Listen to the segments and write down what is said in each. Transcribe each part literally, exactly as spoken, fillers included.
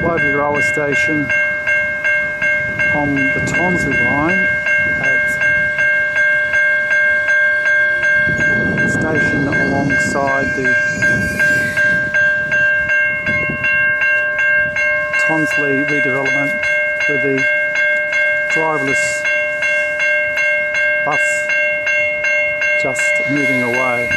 Clovelly Railway Station on the Tonsley Line at the station alongside the Tonsley redevelopment with the driverless bus just moving away.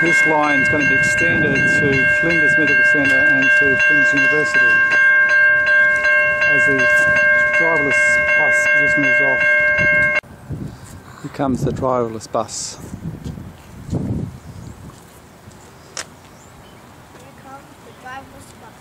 This line is going to be extended to Flinders Medical Centre and to Flinders University as the driverless bus just moves off. Here comes the driverless bus. Here comes the driverless bus.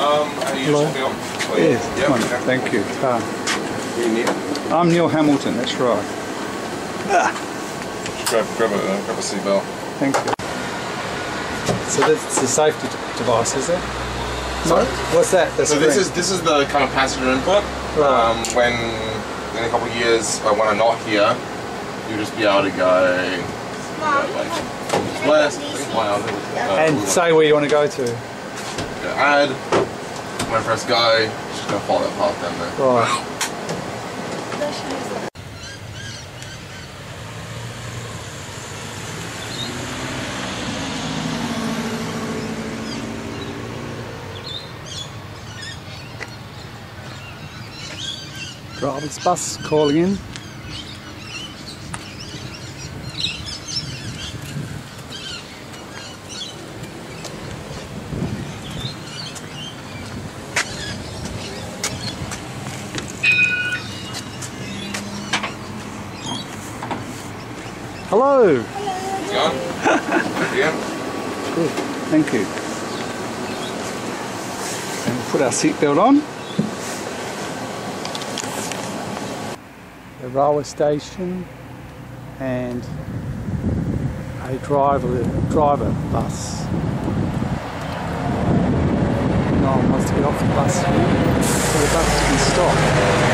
Um, are you using film? Yes, yep. Okay. Thank you. Uh, you Neil? I'm Neil Hamilton, that's right. Ah. Grab, grab, a, uh, grab a seat belt. Thank you. So that's the safety device, is it? Sorry? What's that? The so this is, this is the kind of passenger input. Right. Um, when in a couple of years, if I want to knock here, you'll just be able to go west, uh, and say where you want to go to. Add. My first guy, she's gonna follow that path down there. Right. Driverless bus calling in. Hello! How's it going? Good, thank you. And we'll put our seatbelt on. The railway station and a driver, driver bus. No one wants to get off the bus here, so the bus can stop.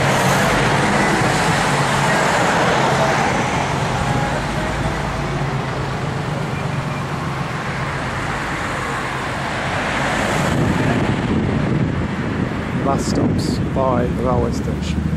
Bus stops by the railway station.